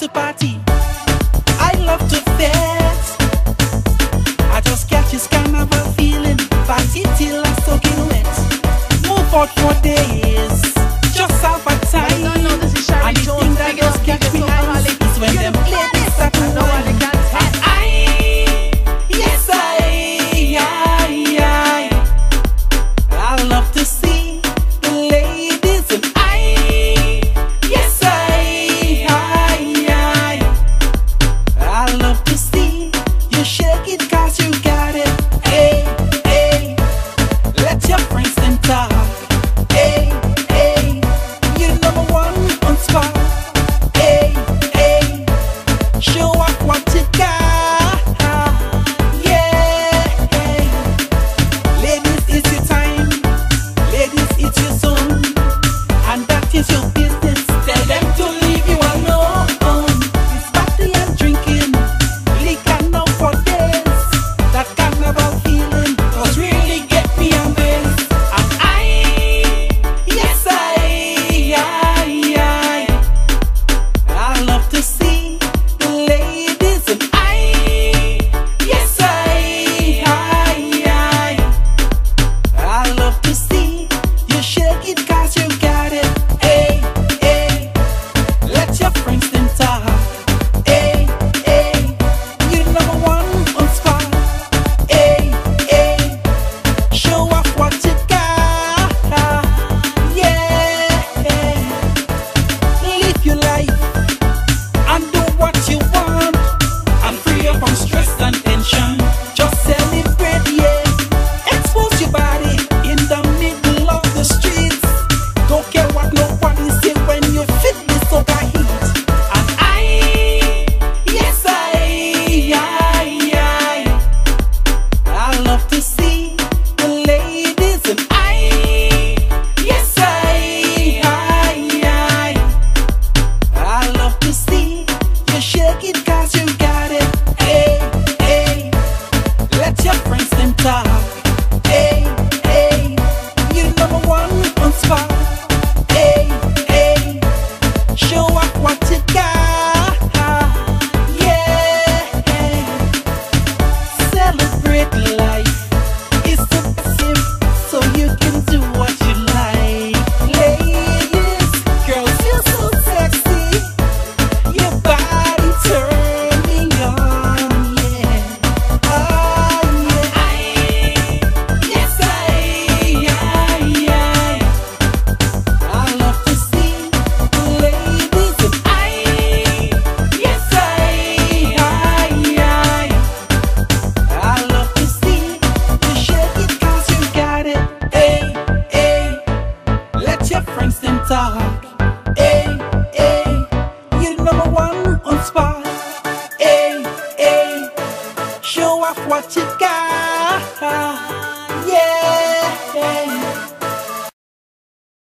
like to party, I love to dance. I just get this kind of a feeling, party till I'm soaking wet. Move out for days, just have a time. I don't know, this is Sherry Jones. And the thing that just gets me high is when them play this type of wine. I love to see the ladies and I love to see you shake it, cause you got it. Hey, hey, let your friends and talk. Hey, hey, you're #1 on Spot. Hey, hey, show up what you got. Yeah, hey. Ladies, it's your time. Ladies, it's your zone. And that is your business. Tell them to leave you alone. Hey, hey, you're #1 on Spot. Hey, hey, show off what you got.